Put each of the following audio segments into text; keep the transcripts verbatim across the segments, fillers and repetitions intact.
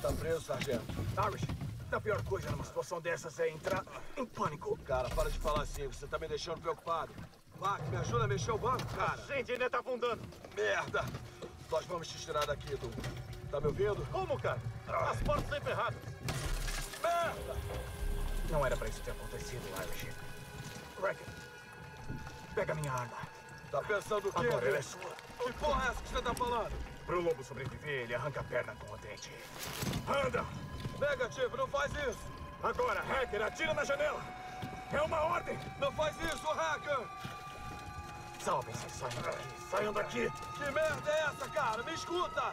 tá preso, sargento. Irish, a pior coisa numa situação dessas é entrar em pânico. Cara, para de falar assim, você tá me deixando preocupado. Mark, me ajuda a mexer o banco, cara. A gente ainda tá afundando. Merda! Nós vamos te tirar daqui, tu. Tá me ouvindo? Como, cara? As portas estão ferradas. Merda! Não era pra isso ter acontecido, Irish. Reckon, pega minha arma. Tá pensando o quê? Agora ela é sua. Que porra é essa que você tá falando? Para o lobo sobreviver, ele arranca a perna com o dente. Anda! Negativo, não faz isso! Agora, hacker, atira na janela! É uma ordem! Não faz isso, hacker! Salve-se, saiam daqui! Saiam daqui! Que merda é essa, cara? Me escuta!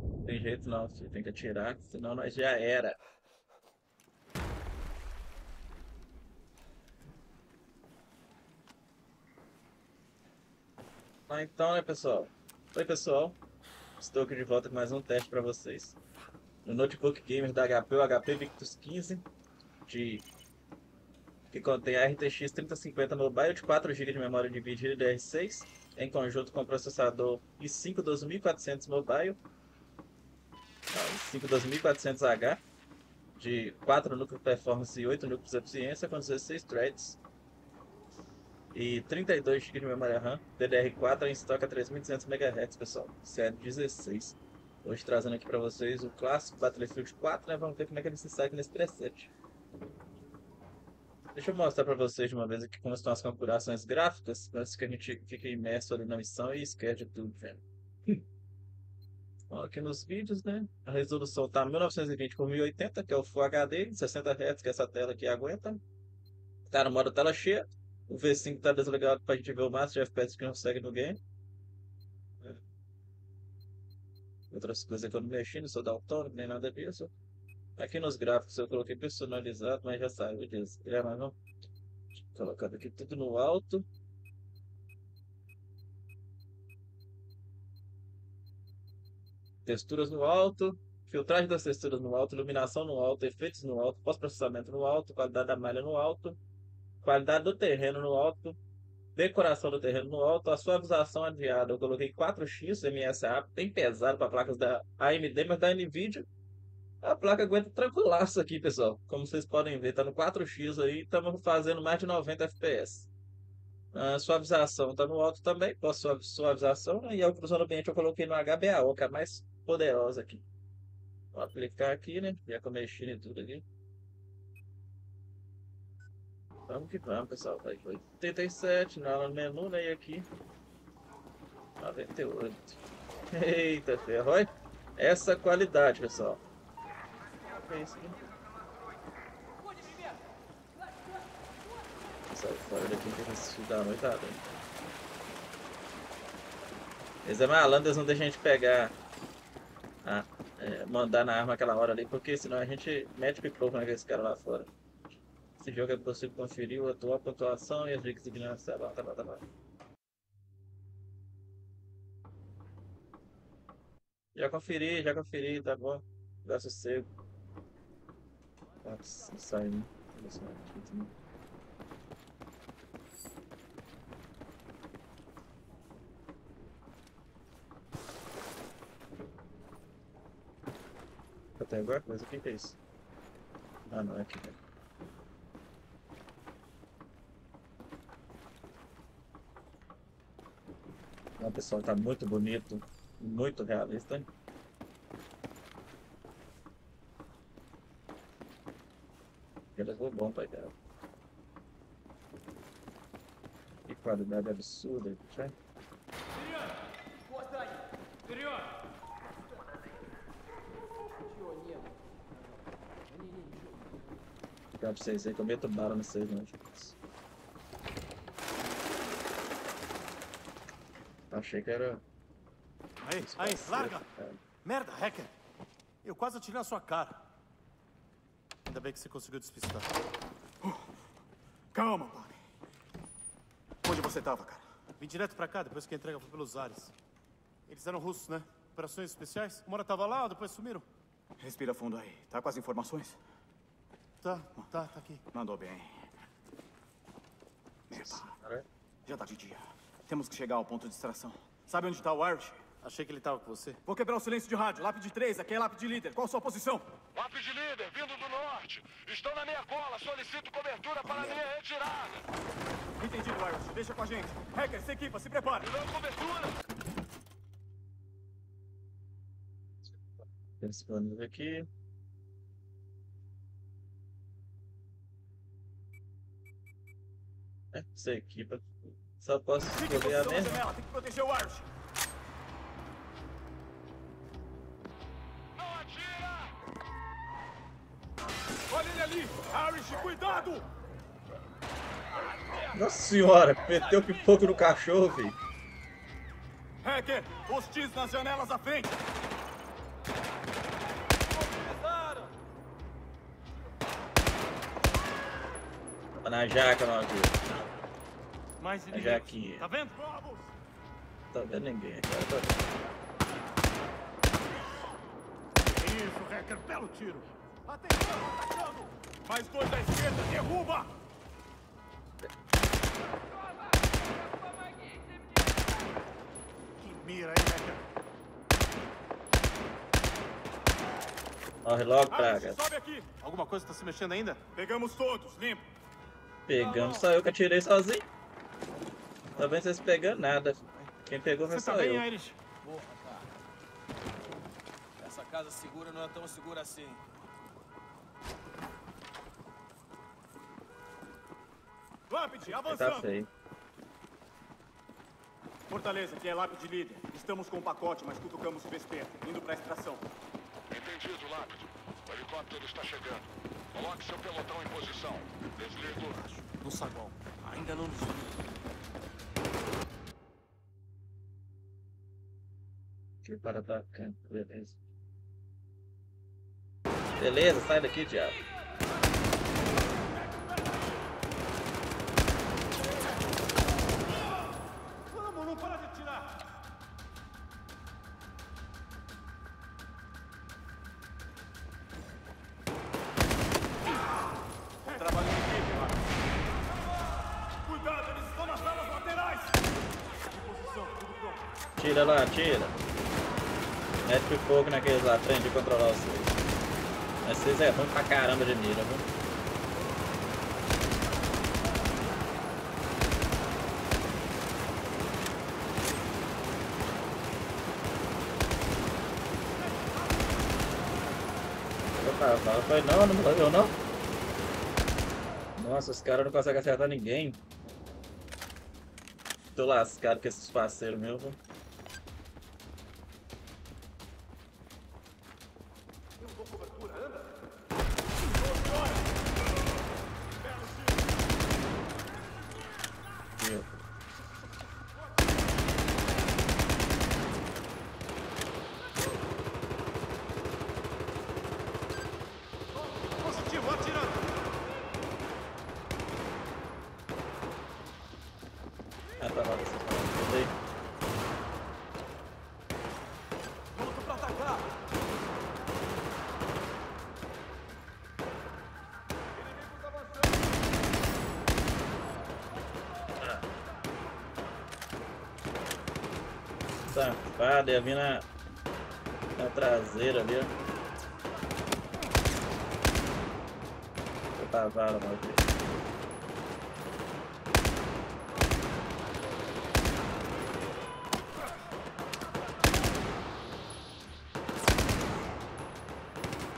Não tem jeito não, você tem que atirar, senão nós já era. Ah, então, né, pessoal? Oi pessoal, estou aqui de volta com mais um teste para vocês no notebook gamer da H P, o H P Victus quinze, de... que contém a R T X trinta cinquenta Mobile de quatro gigas de memória de vídeo D D R seis, em conjunto com o processador i cinco dois mil e quatrocentos Mobile, i cinco dois mil e quatrocentos H, de quatro núcleos performance e oito núcleos eficiência, com dezesseis threads. E trinta e dois gigas de memória RAM, D D R quatro em estoque a três mil e duzentos megahertz, pessoal. C D dezesseis. Hoje trazendo aqui para vocês o clássico Battlefield quatro, né? Vamos ver como é que ele se sai nesse preset. Deixa eu mostrar para vocês de uma vez aqui como estão as configurações gráficas, antes que a gente fique imerso ali na missão e esquece tudo, velho. Bom, aqui nos vídeos, né? A resolução tá mil novecentos e vinte por mil e oitenta, que é o Full H D, sessenta hertz, que essa tela aqui aguenta. Tá no modo tela cheia. O V cinco tá desligado pra gente ver o máximo de F P S que não segue no game. Outras coisas que eu não mexi, não sou daltônico, nem nada disso. Aqui nos gráficos eu coloquei personalizado, mas já saiu disso. É, mas não. Colocando aqui tudo no alto. Texturas no alto. Filtragem das texturas no alto. Iluminação no alto. Efeitos no alto. Pós-processamento no alto. Qualidade da malha no alto. Qualidade do terreno no alto, decoração do terreno no alto, a suavização adiada. Eu coloquei quatro x M S A A, bem pesado para placas da A M D, mas da NVIDIA. A placa aguenta tranquilaço aqui, pessoal. Como vocês podem ver, tá no quatro x aí, estamos fazendo mais de noventa F P S. A suavização tá no alto também, pós suavização, e a occlusão do ambiente eu coloquei no H B A O, que é a mais poderosa aqui. Vou aplicar aqui, né? Já que eu mexi em tudo aqui. Vamos que vamos, pessoal. Vai oitenta e sete na aula do menu, né? E aqui noventa e oito. Eita, ferro. Olha essa qualidade, pessoal. É isso aqui. Sai fora daqui que vai se dar noitada. Eles é malandro, eles não deixam a gente pegar. Ah, é, mandar na arma aquela hora ali, porque senão a gente mete pipoca naquele cara lá fora. Esse jogo é possível conferir a atual pontuação e as dicas de ignorância. Tá, tá, tá, tá. Já conferi, já conferi, tá bom. Dá sossego. Ah, sai, né? Até agora, mas o que é isso? Ah, não, é aqui, né? O pessoal tá muito bonito, muito realista. Ele levou bom pra ideia. Que qualidade absurda, gente. Ficar pra vocês aí que eu meto bala no seis, não, gente. Achei que era... Aí, aí, larga! Cara. Merda, hacker! Eu quase atirei na sua cara. Ainda bem que você conseguiu despistar. Uh, calma, Bonnie. Onde você tava, cara? Vim direto pra cá, depois que a entrega foi pelos ares. Eles eram russos, né? Operações especiais. Uma hora tava lá, depois sumiram. Respira fundo aí. Tá com as informações? Tá, tá, tá aqui. Mandou bem. Merda. Já tá de dia. Temos que chegar ao ponto de extração. Sabe onde está o Irish? Achei que ele tava com você. Vou quebrar o silêncio de rádio. Lápide três, aqui é lápide líder. Qual a sua posição? Lápide líder, vindo do norte. Estão na minha cola. Solicito cobertura para a minha retirada. Entendido, Wires. Deixa com a gente. Hacker, se equipa, se prepara. Me dando cobertura. Esse plano aqui. Essa equipa. Só posso escolher a mesma. Janela, tem que proteger o Wires. Olha ele ali! Irish, cuidado! Nossa senhora, meteu pipoco no cachorro, velho. Hacker, hostis nas janelas à frente! Tá na jaca, meu amigo. Mais a jaquinha. Tá vendo? Tá vendo ninguém, cara. Tá vendo. Isso, Hacker, belo tiro! Atenção, atacando! Mais dois da esquerda, derruba! Que mira aí, velho! Morre logo, praga! Sobe aqui! Alguma coisa tá se mexendo ainda? Pegamos todos, limpo! Pegamos, só eu que atirei sozinho! Talvez vocês pegando nada. Quem pegou foi só eu. Você tá bem, Irish? Porra, cara. Essa casa segura não é tão segura assim. Lápide, avançando! Tá Fortaleza, que é lápide líder. Estamos com o pacote, mas cutucamos o vespeiro. Indo pra extração. Entendido, lápide. O helicóptero está chegando. Coloque seu pelotão em posição. Desligo. No saguão. Ainda não desligo. Que para bacana, beleza. Beleza, sai daqui, diabo. Tira lá, tira. Mete fogo naqueles lá, aprende a controlar os seis. Mas vocês é ruim pra caramba de mira, viu? Opa, fala, foi não, não morreu não? Nossa, os caras não conseguem acertar ninguém. Tô lascado com esses parceiros meus, viu? Safado, ia vir na, na traseira ali, ó. Vou tavar, mano.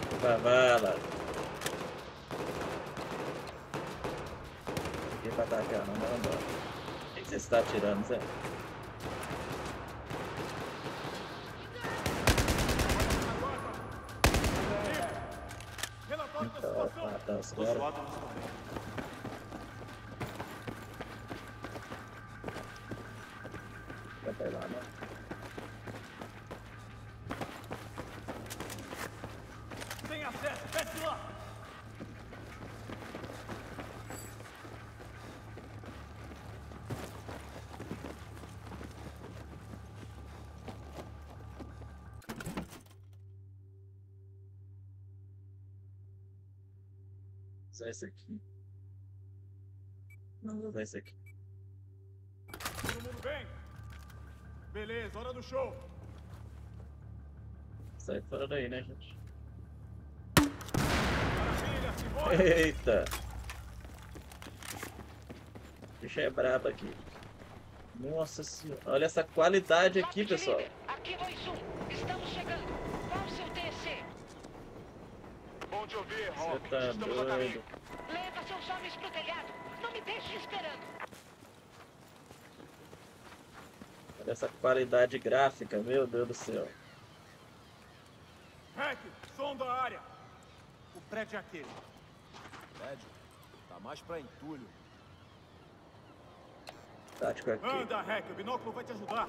Vou tavar, mano. Aqui pra atacar, não dá embora. O que você está atirando, Zé? Os caras. Vai lá, né? Tem acesso, desce lá! Usar esse aqui. Não vou usar esse aqui. Todo mundo bem? Beleza, hora do show. Sai fora daí, né, gente? Eita! O bicho é brabo aqui. Nossa senhora, olha essa qualidade aqui, pessoal. Aqui dois um, estamos chegando. Qual o seu T C? Bom te ouvir, Rob. Você tá doido. Leva seus homens pro telhado. Não me deixe esperando. Olha essa qualidade gráfica, meu Deus do céu. Hack, som da área. O prédio é aquele. Prédio? Tá mais pra entulho. Tático aqui. Anda, Hack, o binóculo vai te ajudar.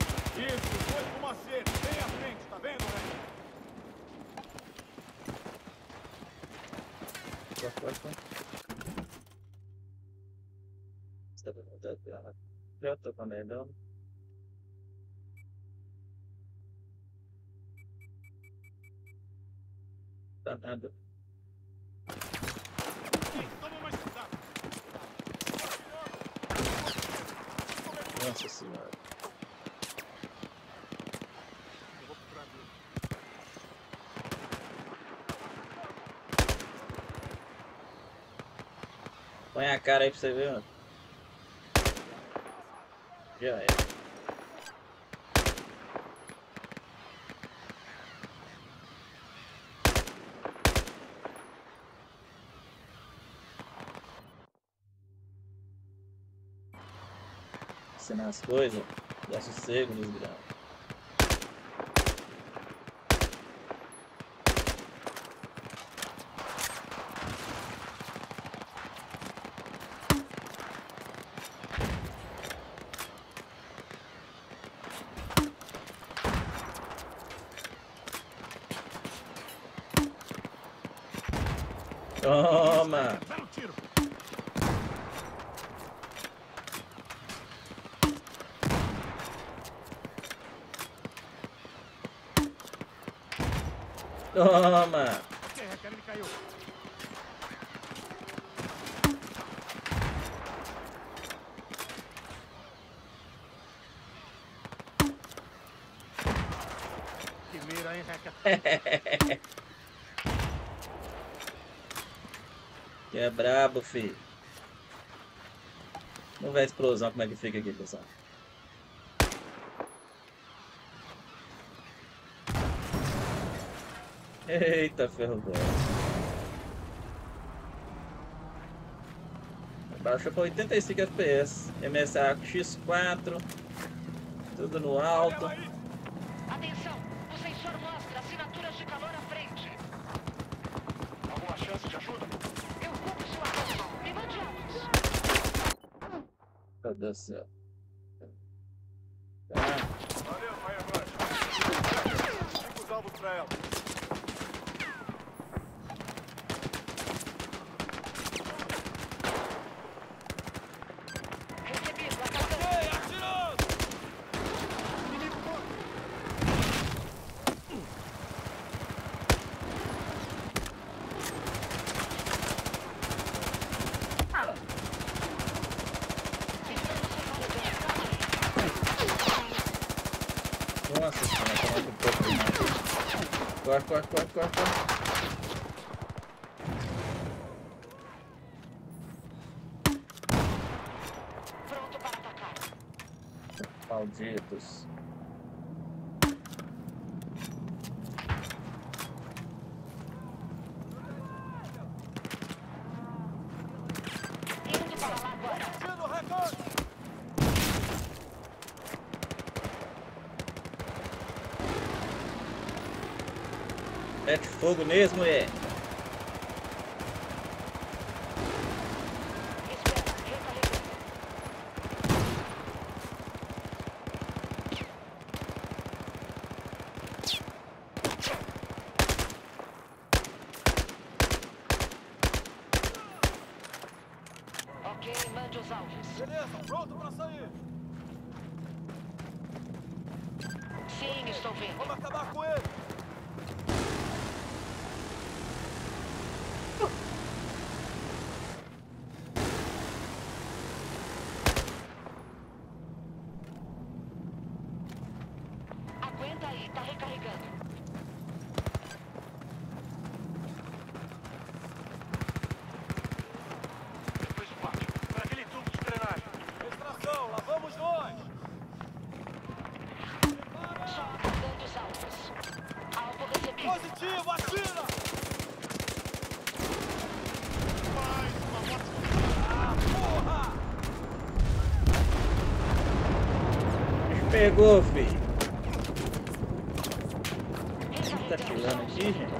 Isso, foi pro macete, bem à frente, tá vendo, Hack? Já tô com melhor. Tá nada. Nossa senhora. Põe a cara aí pra você ver, mano. Já é. Ensinar as coisas, dá sossego nos grãos. Toma! Toma! Que mira, hein, Reca? Que é brabo, filho. Vamos ver a explosão como é que fica aqui, pessoal. Eita, ferro velho. Baixa para oitenta e cinco F P S. M S A A X quatro. Tudo no alto. Atenção, o sensor mostra assinaturas de calor à frente. Alguma chance de ajuda? Eu cumpro sua ação. Me mande óculos. Cadê o céu? Valeu, vai abaixo. Fica os alvos para ela. Corre, corre, corre, corre, corre. Pronto para atacar. Malditos. Indo para lá agora. Mete fogo mesmo, é. Ok, mande os alvos. Beleza, pronto para sair. Sim, estou vendo. Vamos acabar com ele. Positivo, atira! Mais uma morte. Ah, porra! Me pegou, filho. Tá tirando aqui, gente?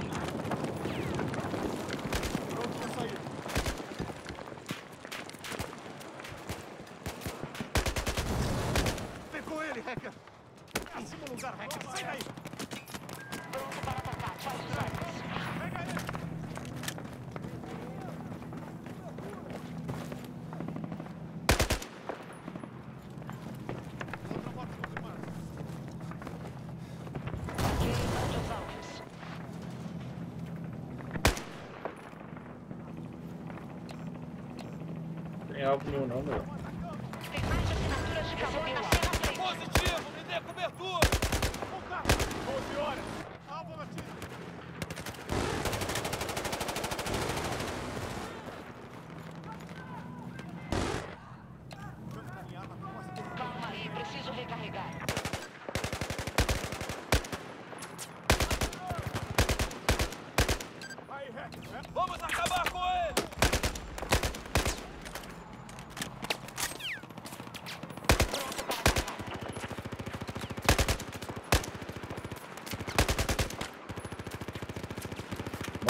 Não é algo meu não, meu. Tem mais assinaturas de calor na cena três. Positivo, me dê cobertura. Com carro. doze horas. Alvo na tira. Calma aí, preciso recarregar. Aí, Rex. Vamos acabar com ele.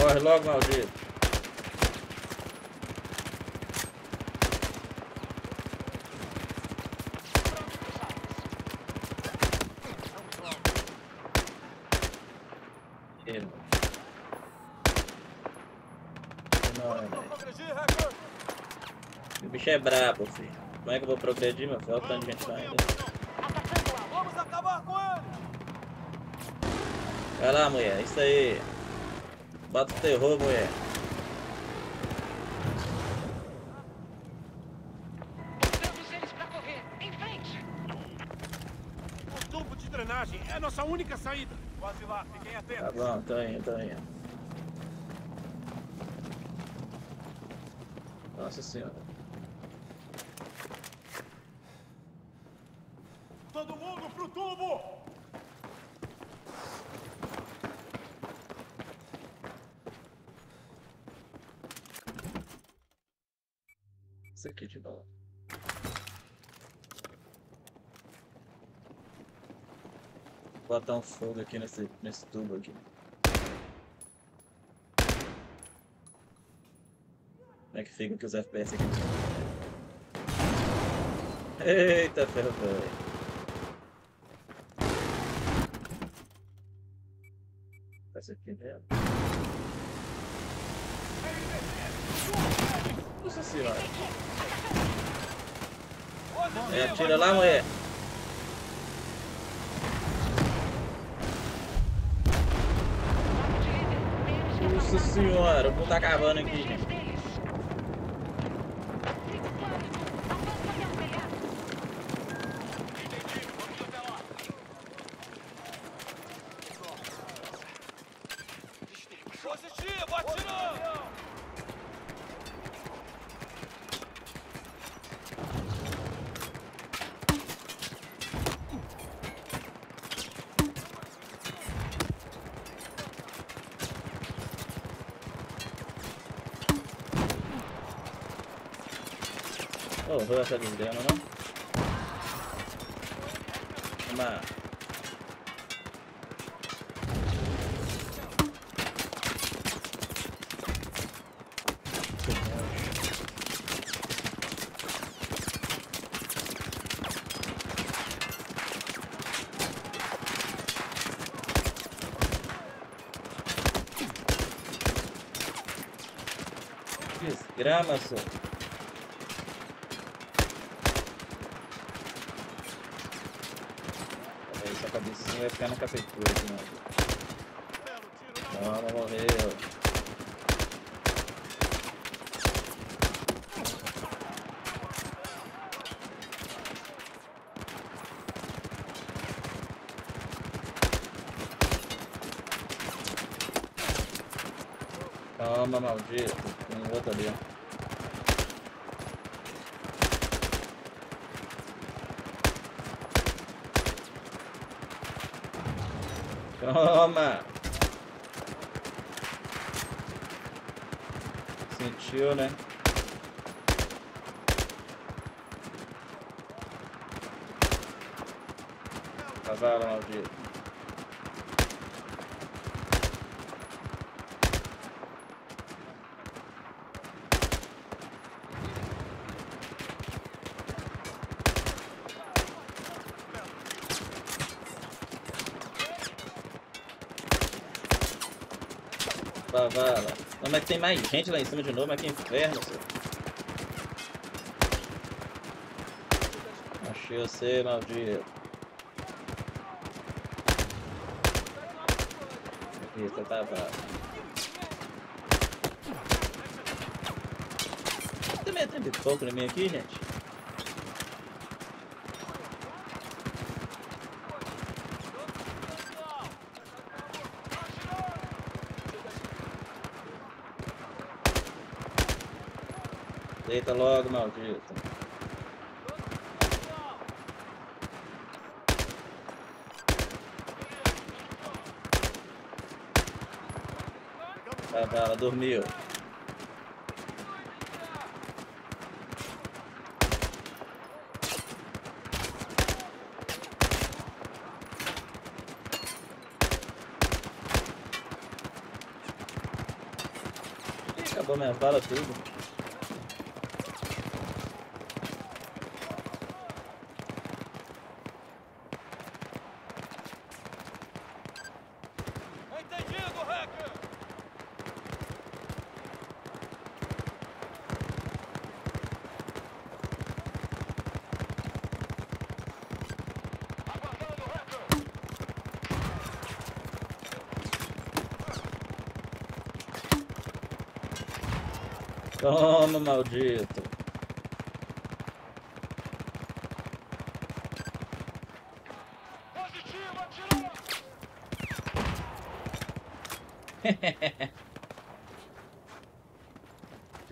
Corre logo, maldito. Ele. Não, não, não. O bicho é brabo, filho. Como é que eu vou progredir, meu filho? Olha o tanto de gente lá ainda. Vamos acabar com ele! Vai lá, mulher. Isso aí. Bate o terror, mulher. Botamos eles pra correr. Em frente. O tubo de drenagem é a nossa única saída. Quase lá, fiquem atentos. Tá bom, tô indo, tô indo. Nossa senhora. Todo mundo pro tubo! Isso aqui de novo. Vou botar um fogo aqui nesse, nesse tubo aqui. Como é que fica aqui os F P S aqui? Eita ferro, velho. Tá isso aqui mesmo? Nossa senhora! É, atira lá, mulher. Nossa senhora, o mundo tá acabando aqui, gente. Positivo, atirou! Oh, vou essa lindeira, não? Uma... Desgrama, senhor. Essa cabecinha vai ficar no capetura aqui, não. Não, não morreu. Calma, maldito. Tem outro ali, ó. Toma! Sentiu, né? Vazaram, maldito. Vazaram. Não, mas tem mais gente lá em cima de novo, mas que inferno, seu. Achei você, maldito. Isso, tá bravo. Tá metendo pouco na minha aqui, gente. Deita logo, maldito. Ela dormiu. Acabou minha bala tudo. Toma, maldito. Positivo, atirou.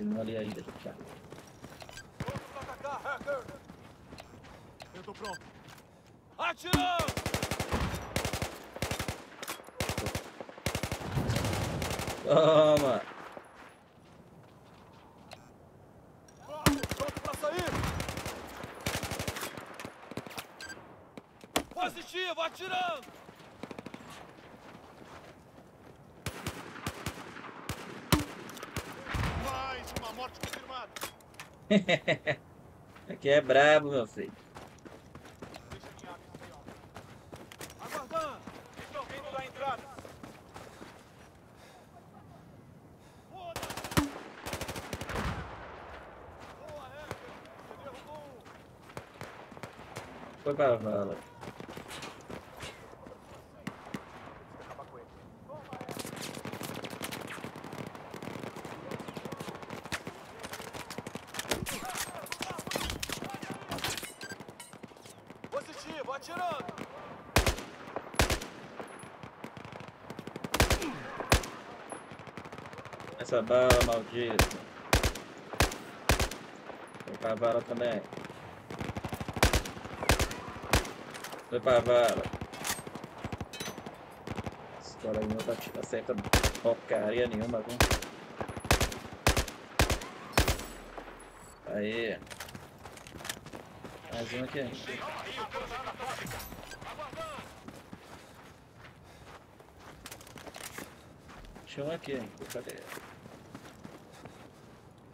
Não ali ainda, cara. Vamos atacar, hacker. Eu tô pronto. Atirou. Toma. Positivo, atirando! Mais uma morte confirmada! Aqui é brabo, meu filho. Aguardando! Estão vindo da entrada! Foda-se! Boa, Hector! Você derrubou! Foi para a vala. Essa bala maldita. Foi pra bala também. Foi pra bala. Esse cara aí não tá acertando porcaria nenhuma, viu? Aí. Mais um aqui. Tinha um aqui, hein? Cadê?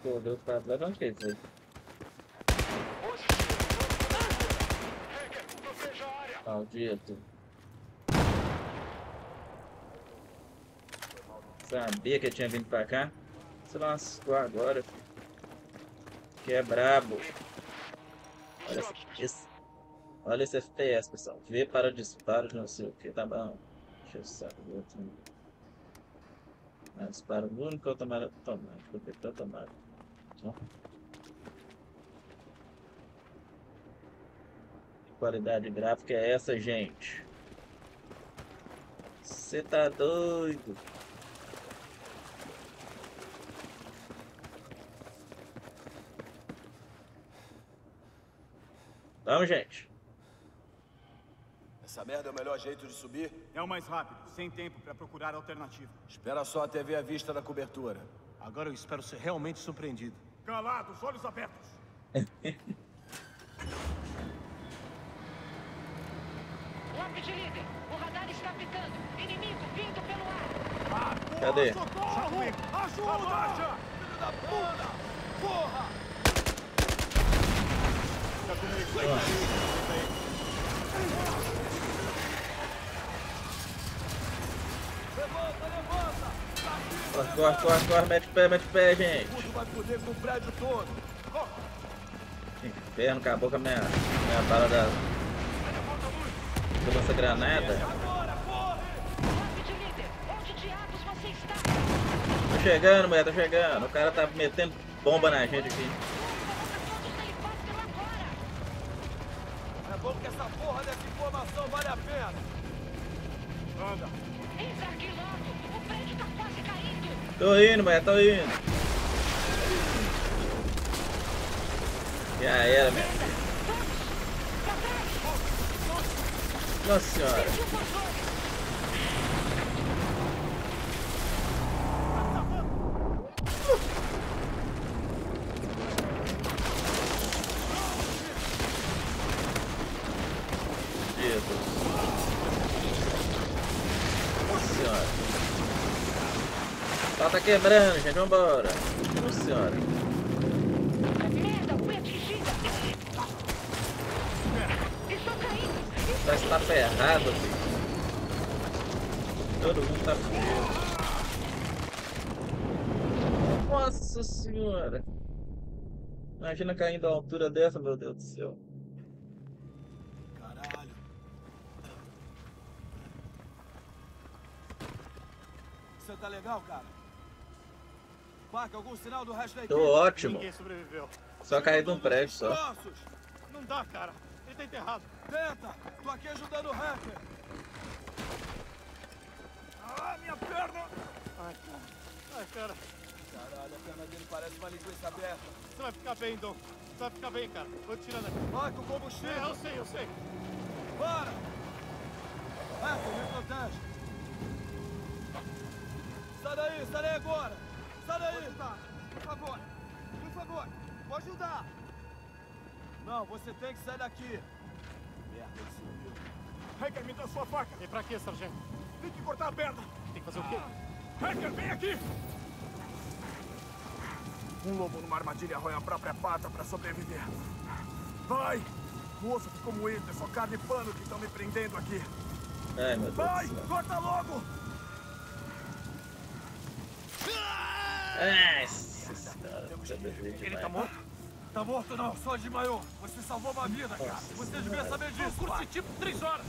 Pô, deu pra dar onde que é isso aí? Maldito. Sabia que eu tinha vindo pra cá? Se lascou agora, filho. Que é brabo. Olha esse, olha esse F P S, pessoal. Vê para o disparo de não sei o que. Tá bom. Deixa eu saber do outro. Ah, disparo único automático. Automático. Automático. Que qualidade gráfica é essa, gente? Você tá doido? Vamos, gente. Essa merda é o melhor jeito de subir? É o mais rápido, sem tempo pra procurar alternativa. Espera só até ver a vista da cobertura. Agora eu espero ser realmente surpreendido. Calado, olhos abertos. Lápide líder, o radar está pitando. Inimigo vindo pelo ar. Ah, cadê? Socorro! Ajuda! Ajuda! Filho da puta! Porra! Tá levanta, levanta! Corre, corre, corre, corre, mete o pé, mete o pé, gente. Gente, inferno, acabou com a minha, minha parada. Deu essa granada. Tô chegando, mulher, tô chegando. O cara tá metendo bomba na gente aqui. É bom que essa porra dessa informação vale a pena. Anda. Tô indo, mulher, tô indo. Já era, minha filha. Nossa senhora. Nossa senhora. Ela tá quebrando, gente, vambora. Nossa senhora. Tá, está ferrado, filho. Todo mundo tá fugindo. Nossa senhora. Imagina caindo a altura dessa, meu Deus do céu. Você tá legal, cara? Marca algum sinal do resto da equipe. Tô ótimo. Só caí de um prédio só. Não dá, cara. Ele tá enterrado. Tenta! Tô aqui ajudando o hacker. Ah, minha perna! Ai, cara. Ai, cara. Caralho, a perna dele parece uma linguiça aberta. Você vai ficar bem, Dom. Você vai ficar bem, cara. Vou te tirando aqui. Marca o combustível. É, eu sei, eu sei. Para! Hacker, me protege. Sai daí, sai daí agora. Sai daí! Por favor! Por favor! Vou ajudar! Não, você tem que sair daqui! Merda, ele sumiu! Hacker, me dá sua faca! E pra quê, sargento? Tem que cortar a perna! Tem que fazer o quê? Ah. Hacker, vem aqui! Um lobo numa armadilha arroia a própria pata pra sobreviver! Vai! O osso ficou moído, é só carne e pano que estão me prendendo aqui! Ai, meu Deus! Vai! Corta logo! É, ele tá morto? Tá morto não, só desmaiou. Você salvou uma vida, cara. Você devia saber disso. Curso de tipo três horas.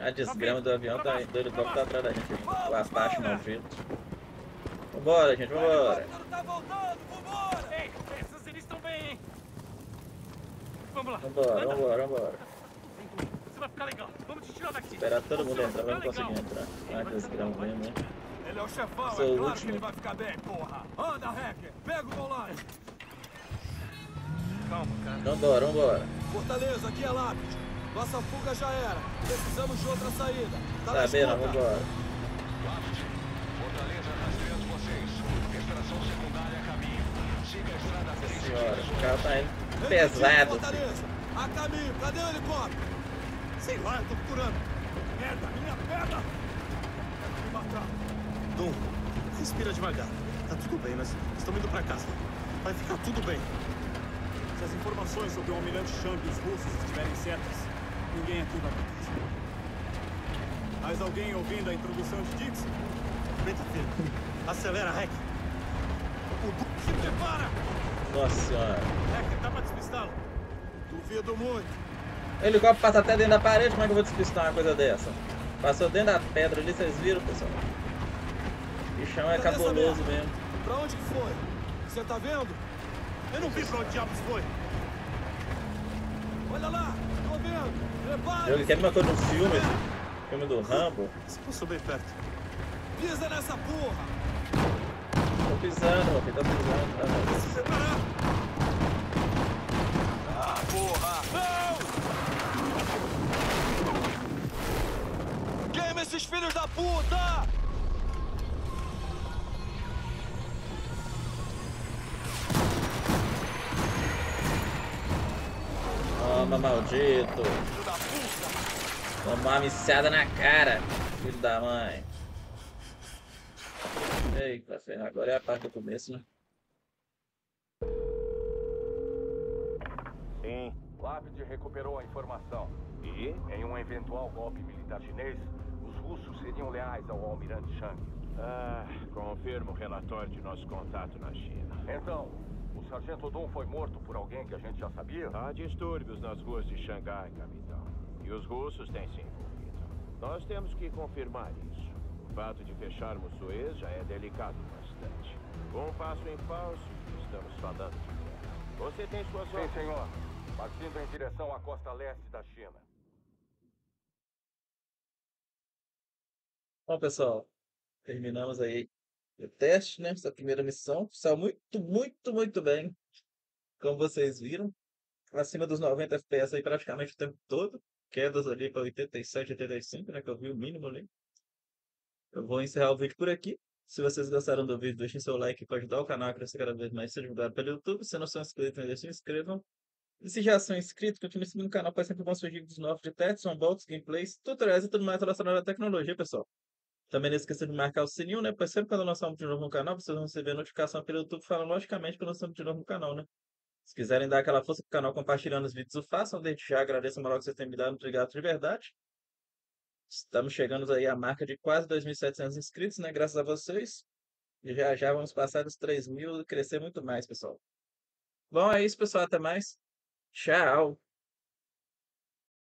A desgrama do avião tá indo, ele tá atrás da gente. Lá abaixo, nojento. Vambora, gente, vambora. Ei, essas eles estão bem, hein? Vamos lá. Vambora, vambora, vambora. Vai ficar legal. Vamos te tirar daqui. Esperar todo mundo entrar, vai não conseguir entrar. Ah, que desgrama mesmo, né? Ele é o chefão, é claro último. Que ele vai ficar bem, porra. Anda, hacker. Pega o volante. Calma, cara. Vambora, vambora. Fortaleza, aqui é lápide. Nossa fuga já era. Precisamos de outra saída. Tá, tá bem, não, vambora. Lápide, Fortaleza rastreando vocês. Extração secundária a caminho. Siga a estrada três. Senhora, o carro tá indo pesado. Fortaleza, a caminho. Cadê o helicóptero? Sei lá, eu tô procurando. Merda, minha perna! Quero me matar. Dom, respira devagar. Tá tudo bem, mas estamos indo pra casa. Vai ficar tudo bem. Se as informações sobre o Almirante Chang e os russos estiverem certas, ninguém aqui vai proteger. Mais alguém ouvindo a introdução de Dixon? Bem-vindo. Acelera, Hack. O Duque se prepara! Nossa senhora. Hack, dá pra despistá-lo. Duvido muito. O helicóptero passa até dentro da parede, como é que eu vou despistar uma coisa dessa? Passou dentro da pedra ali, vocês viram, pessoal? O bichão é cabuloso mesmo. Pra onde que foi? Você tá vendo? Eu não vi pra onde diabos foi. Olha lá, tô vendo. Prepare-se. Ele quer uma coisa no filme, filme do Rambo. Se for subir perto. Pisa nessa porra! Tô pisando, meu filho, tô pisando. Tá vendo? Se separar! Ah, porra! Não! Esses filhos puta! Toma, maldito! Toma uma missada na cara, filho da mãe! Eita, ferro, agora é a parte do começo, né? Sim. Lápide recuperou a informação. E, em um eventual golpe militar chinês, os russos seriam leais ao almirante Chang. Ah, confirmo o relatório de nosso contato na China. Então, o sargento Dong foi morto por alguém que a gente já sabia? Há distúrbios nas ruas de Xangai, capitão. E os russos têm se envolvido. Nós temos que confirmar isso. O fato de fecharmos Suez já é delicado bastante. Um passo em falso, estamos falando de guerra. Você tem suas ordens? Sim, senhor. Partindo em direção à costa leste da China. Bom, pessoal, terminamos aí o teste, né? Essa primeira missão. Saiu muito, muito, muito bem. Como vocês viram, acima dos noventa F P S aí praticamente o tempo todo. Quedas ali para oitenta e sete, oitenta e cinco, né? Que eu vi o mínimo ali. Eu vou encerrar o vídeo por aqui. Se vocês gostaram do vídeo, deixem seu like para ajudar o canal a crescer cada vez mais, ser divulgado pelo YouTube. Se não são inscritos, ainda se inscrevam. E se já são inscritos, continuem seguindo o canal para sempre vão surgir vídeos novos de testes, unboxings, gameplays, tutoriais e tudo mais relacionado à tecnologia, pessoal. Também não esqueça de marcar o sininho, né? Pois sempre quando lançarmos de novo no canal, vocês vão receber a notificação pelo YouTube falando logicamente que lançamos de novo no canal, né? Se quiserem dar aquela força pro canal compartilhando os vídeos, o façam. Desde já agradeço a moral que vocês têm me dado. Muito obrigado de verdade. Estamos chegando aí à marca de quase dois mil e setecentos inscritos, né? Graças a vocês. E já já vamos passar dos três mil e crescer muito mais, pessoal. Bom, é isso, pessoal. Até mais. Tchau.